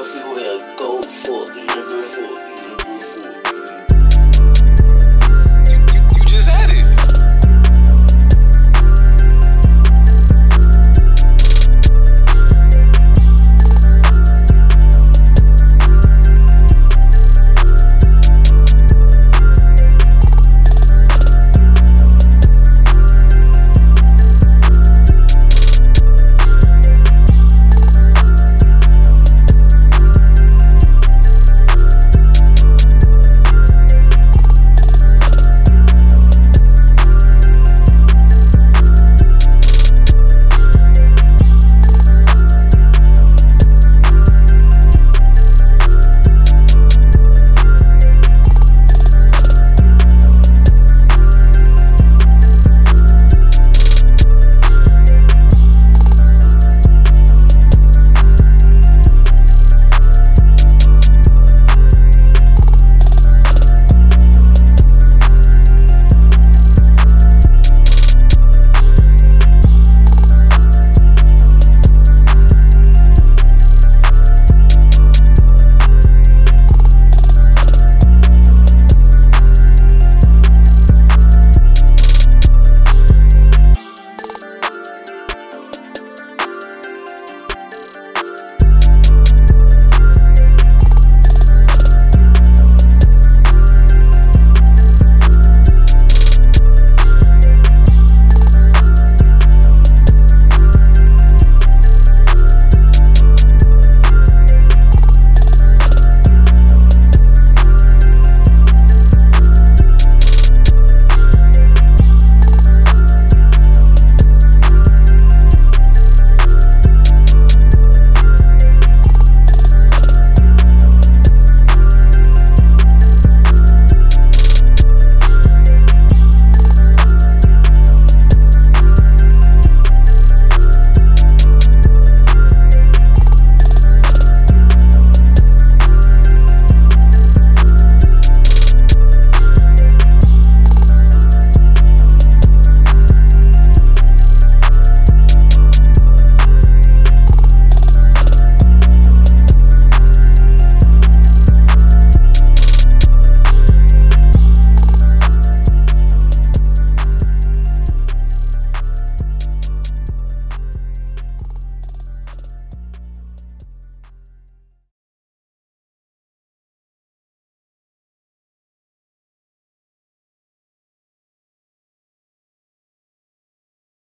If we were to go for it,